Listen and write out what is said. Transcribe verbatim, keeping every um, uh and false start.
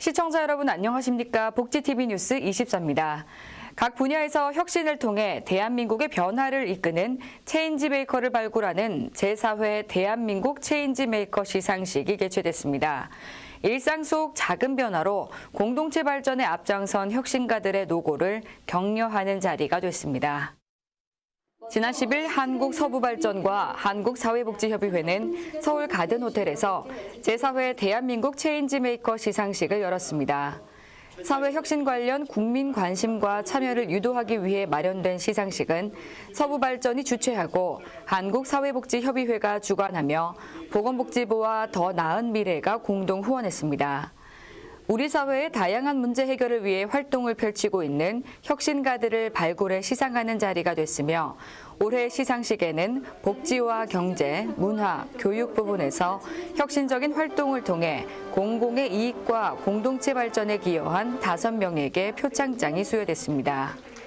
시청자 여러분 안녕하십니까? 복지티비 뉴스 이십사입니다. 각 분야에서 혁신을 통해 대한민국의 변화를 이끄는 체인지메이커를 발굴하는 제사회 대한민국 체인지메이커 시상식이 개최됐습니다. 일상 속 작은 변화로 공동체 발전에 앞장선 혁신가들의 노고를 격려하는 자리가 됐습니다. 지난 십일 한국서부발전과 한국사회복지협의회는 서울 가든호텔에서 제사회 대한민국 체인지메이커 시상식을 열었습니다. 사회혁신 관련 국민 관심과 참여를 유도하기 위해 마련된 시상식은 서부발전이 주최하고 한국사회복지협의회가 주관하며 보건복지부와 더 나은 미래가 공동 후원했습니다. 우리 사회의 다양한 문제 해결을 위해 활동을 펼치고 있는 혁신가들을 발굴해 시상하는 자리가 됐으며 올해 시상식에는 복지와 경제, 문화, 교육 부분에서 혁신적인 활동을 통해 공공의 이익과 공동체 발전에 기여한 다섯 명에게 표창장이 수여됐습니다.